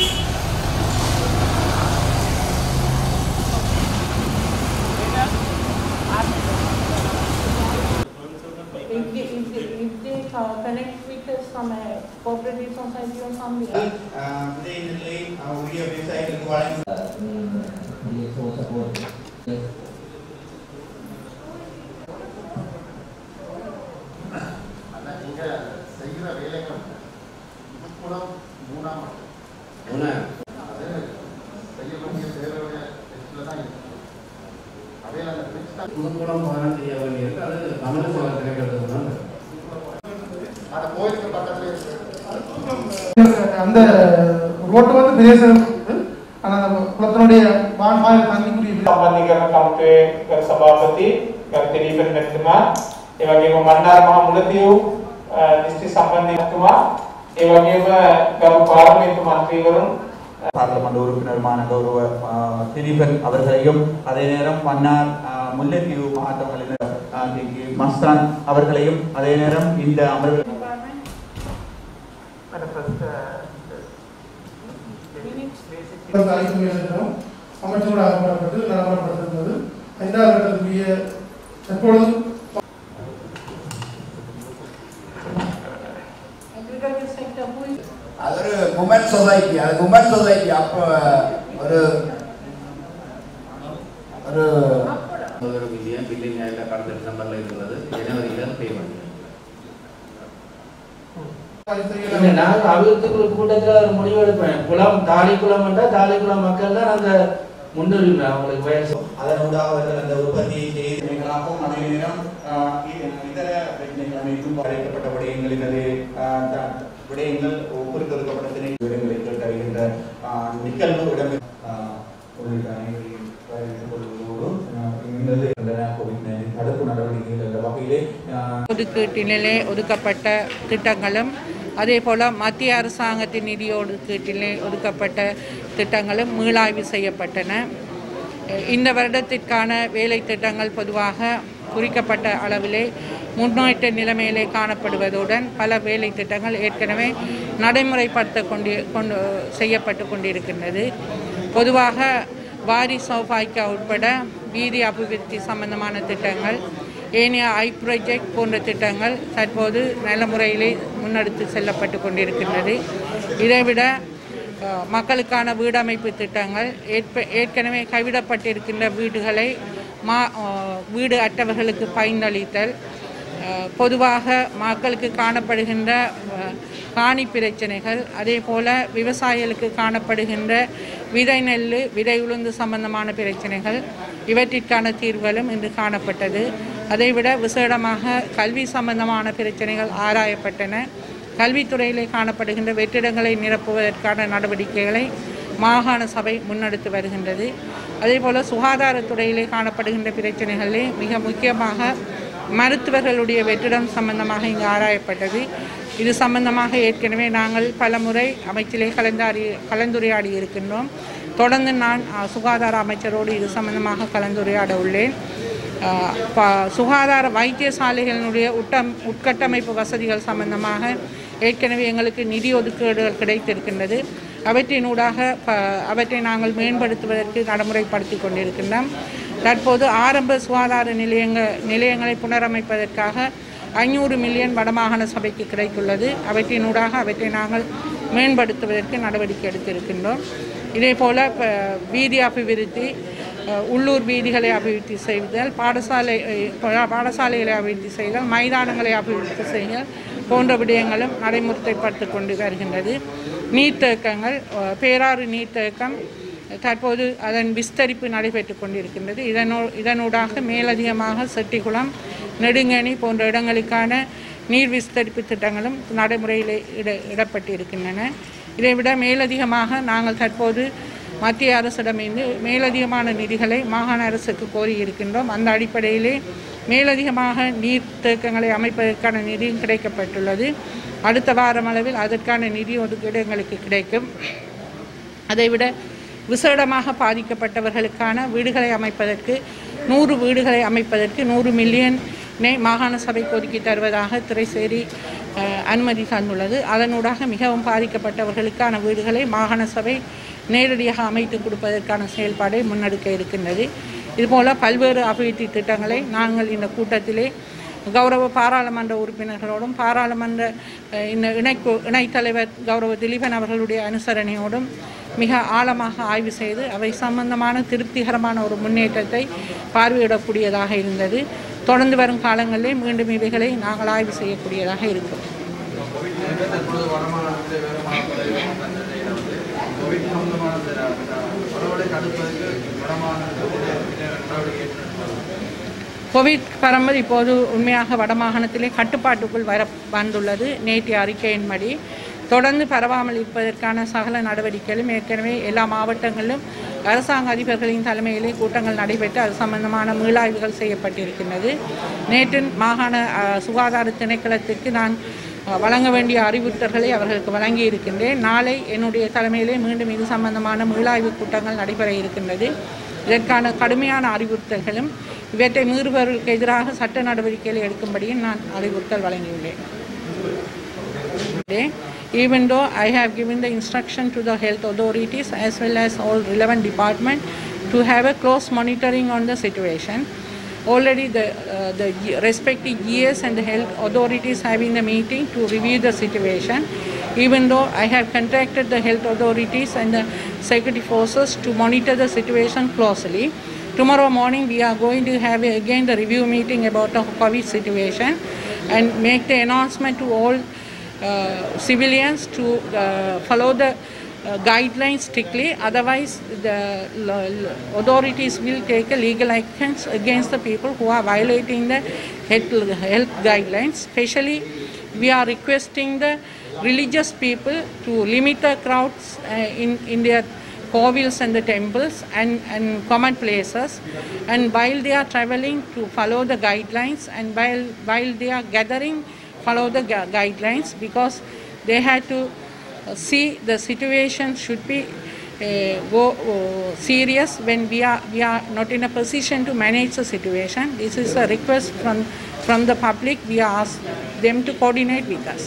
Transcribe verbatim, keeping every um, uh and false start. If they, if they, if they uh, connect with us from a cooperative society or something. Uh, today in the late, uh, we have decided to work. Yes, for support. Anna, inga segira velaikam. Idu kuda moona mattu. Moona. Adhe segirukke seirave illa dhaan idu. Avela nechta kuda kuda moona theriyavali irukku adu namala solla keradudha. Ada koyilukku pakkathile irukku. Andha road vandu peyasirukku. Ana namu kulathude baanhaya thandikuri sambandhikana kamthe kar sabhapati kar tiripen mettuma ए वगे मन्नार महामुलतियु दृष्टि संबंधी तुमा ए वगे गव parliament मंत्रीवरुण parliament उरुपिनरमान गौरव तिरिपन அவர்களையும் அதே நேரம் மன்னார் முல்லைத்தீவு மாவட்டங்களின் மஸ்தான் அவர்களையும் அதே நேரம் இந்த அமர்வு ஃபர்ஸ்ட் மினிட்ஸ் பேசிக் அறிமுகம் அமைச்சரோட ஆரம்பிப்பது நடைபெறுகிறது ஐந்தாவது கட்டத்திற்குரிய தற்பொழுது अगर वुमेन सोसाइटी अगर वुमेन सोसाइटी आप और और अगर बिलियन बिलियन आएगा कार्ड नंबर लाइन लगा दे जनवरी का पेमेंट नहीं ना आवेदन तो कुल कोटा का मुड़ी वाले पेमेंट कुलाम दाली कुलाम अंडा दाली कुलाम मक्कल ना अंदर मुंडर भी ना हम लोग वैसे अगर उड़ा वैसे अंदर ऊपर दी चीज लेकिन आपको माने नहीं ना इधर इधर हमें तुम बारे के पटापटी इंग्लिश में बड़े इंगल ऊपर कर का पढ़ते नहीं बड़े इंगल इंगल टाइम इंदा निकल में बड़ा में उन्हें टाइम टाइम को लोगों इंगल ले इंदर ना कोविड ने थर्ड को नाराज़ इंगल लगा बाकी ले उधर टीले उधर का पट्टा तिट्टांगलम अरे फॉला माती आर सांग अति निरी उधर टीले उधर का पट्टा तिट्टांगलम मुलाई भी सही पट्टना इंदर वर्ड तिट्टाना वेले तिट्टांगल पदुवा முன்னேற்ற நிலைமையிலே காணப்படுவதுடன் பல வேலை திட்டங்கள் ஏற்கனவே நடைமுறைப்படுத்த கொண்டு செய்யப்பட்டு கொண்டிருக்கின்றது பொதுவாக வாரி சௌபாய்க்கா உட்பட வீதி அபிவிருத்தி சம்பந்தமான திட்டங்கள் ஏனைய ஐ ப்ராஜெக்ட் போன்ற திட்டங்கள் தற்போது நல்ல முறையிலே முன்னெடுத்து செல்லப்பட்டு கொண்டிருக்கின்றது இதைவிட மக்களுக்கான வீடமைப்பு திட்டங்கள் ஏற்கனவே கைவிடப்பட்டிருக்கின்ற வீடுகளை மா வீடு அற்றவர்களுக்கு பயனளித்தல் பொதுவாக மக்களுக்கு காணப்படுகின்ற காணி பிரச்சனைகள் அதேபோல விவசாயிகளுக்கு காணப்படுகின்ற விதை நெல் விதை உளுந்து சம்பந்தமான பிரச்சனைகள் இவற்றிற்கான தீர்வுகளும் இன்று காணப்பட்டது அதைவிட விசேடமாக கல்வி சம்பந்தமான பிரச்சனைகள் ஆராயப்பட்டன கல்வித்துறையிலே காணப்படுகின்ற வெற்றிடங்களை நிரப்புவதற்கான நடவடிக்கைகளை மாகாண சபை முன்னெடுத்து வருகின்றது அதேபோல சுகாதாரத்துறையிலே காணப்படுகின்ற பிரச்சனைகளே மிக முக்கியமாக மருத்துவர்களுடைய வெற்றிடம் சம்பந்தமாக இங்கு ஆராயப்பட்டது இது சம்பந்தமாக ஏற்கனவே நாங்கள் பல முறை அமைச்சிலே கலந்தாரி கலந்துரையாடி இருக்கின்றோம் தொடர்ந்து நான் சுகாதார அமைச்சரோடு இது சம்பந்தமாக கலந்துரையாட உள்ளேன் சுகாதார வைத்தியசாலைகளினுடைய உட்டம் உட்கட்டமைப்பு வசதிகள் சம்பந்தமாக ஏற்கனவே எங்களுக்கு நிதி ஒதுக்கீடுகள் கிடைத்திருக்கின்றது அவற்றினூடாக அவற்றை நாங்கள் மேம்படுத்துவதற்கு நடைமுறைப்படுத்தி கொண்டிருக்கின்றோம் தற்போது ஆரம்ப சுகாதார நிலையங்க நிலையங்களை புனரமைப்பதற்காக ஐநூறு மில்லியன் வடமாகாண சபைக்கு கிடைத்துள்ளது அவற்றினூடாக அவற்றை நாங்கள் மேம்படுத்துவதற்கு நடவடிக்கை எடுத்திருக்கின்றோம் இதேபோல் வீதி அபிவிருத்தி உள்ளூர் வீதிகளை அபிவிருத்தி செய்தல் பாடசாலை பாடசாலைகளை அபிவிருத்தி செய்தல் மைதானங்களை அபிவிருத்தி செய்தல் போன்ற விடயங்களும் நடைமுறைப்படுத்தி கொண்டு வருகின்றது நீர்த்தேக்கங்கள் பேராறு நீர்த்தேக்கம் தற்போது அதன் விஸ்தரிப்பு நடைபெற்று கொண்டிருக்கின்றது இதனோ இதனூடாக மேலதிகமாக செட்டிக்குளம் நெடுங்கணி போன்ற இடங்களுக்கான நீர் விஸ்தரிப்பு திட்டங்களும் நடைமுறையில் இட இடப்பட்டிருக்கின்றன இதைவிட மேலதிகமாக நாங்கள் தற்போது மத்திய அரசிடமிருந்து மேலதிகமான நிதிகளை மாகாண அரசுக்கு கோரியிருக்கின்றோம் அந்த அடிப்படையிலே மேலதிகமாக நீர் தேக்கங்களை அமைப்பதற்கான நிதியும் கிடைக்கப்பட்டுள்ளது அடுத்த வாரம் அளவில் அதற்கான நிதி ஒதுக்கீடு எங்களுக்கு கிடைக்கும் அதைவிட விசேடமாக பாதிக்கப்பட்டவர்களுக்கான வீடுகளை அமைப்பதற்கு நூறு வீடுகளை அமைப்பதற்கு நூறு மில்லியனை மாகாண சபை ஒதுக்கி தருவதாக திரைசேரி அனுமதி தந்துள்ளது. அதனூடாக மிகவும் பாதிக்கப்பட்டவர்களுக்கான வீடுகளை மாகாண சபை நேரடியாக அமைத்து கொடுப்பதற்கான செயல்பாடை முன்னெடுக்க இருக்கின்றது. இதுபோல பல்வேறு அபிவிருத்தி திட்டங்களை நாங்கள் இந்த கூட்டத்திலே கௌரவ பாராளுமன்ற உறுப்பினர்களோடும் பாராளுமன்ற இந்த இணை இணைத்தலைவர் கௌரவ திலீபன் அவர்களுடைய அனுசரணையோடும் மிக ஆழமாக ஆய்வு செய்து அவை சம்பந்தமான திருப்திகரமான ஒரு முன்னேற்றத்தை பார்வையிடக்கூடியதாக இருந்தது. தொடர்ந்து வரும் காலங்களிலே மீண்டும் இவைகளை நாங்கள் ஆய்வு செய்யக்கூடியதாக இருக்கும். கோவிட் பரம்பல் இப்போது உண்மையாக வடமாகாணத்திலே கட்டுப்பாட்டுக்குள் வர வந்துள்ளது. நேற்று அறிக்கையின்படி தொடர்ந்து பரவாமல் இருப்பதற்கான சகல நடவடிக்கைகளும் ஏற்கனவே எல்லா மாவட்டங்களிலும் அரசாங்க அதிபர்களின் தலைமையிலே கூட்டங்கள் நடைபெற்று அது சம்பந்தமான மீளாய்வுகள் செய்யப்பட்டிருக்கின்றது. நேற்று மாகாண சுகாதார திணைக்களத்திற்கு நான் வழங்க வேண்டிய அறிவுறுத்தல்களை அவர்களுக்கு வழங்கி இருக்கின்றேன். நாளை என்னுடைய தலைமையிலே மீண்டும் இது சம்பந்தமான மீளாய்வு கூட்டங்கள் நடைபெற இருக்கின்றது. இதற்கான கடுமையான அறிவுறுத்தல்களும் இவற்றை மீறுபவர்களுக்கு எதிராக சட்ட நடவடிக்கைகளை எடுக்கும்படியும் நான் அறிவுறுத்தல் வழங்கியுள்ளேன். Even though I have given the instruction to the health authorities as well as all relevant department to have a close monitoring on the situation, already the uh, the respective G S and the health authorities having a meeting to review the situation. Even though I have contacted the health authorities and the security forces to monitor the situation closely, tomorrow morning we are going to have a, again the review meeting about the COVID situation and make the announcement to all Uh, civilians to uh, follow the uh, guidelines strictly, otherwise the authorities will take a legal actions against the people who are violating the health, health guidelines. Especially we are requesting the religious people to limit the crowds uh, in, in their covils and the temples and, and common places, and while they are traveling to follow the guidelines, and while, while they are gathering follow the gu guidelines, because they had to uh, see the situation should be uh, go, uh, serious when we are we are not in a position to manage the situation. This is a request from from the public. We ask them to coordinate with us.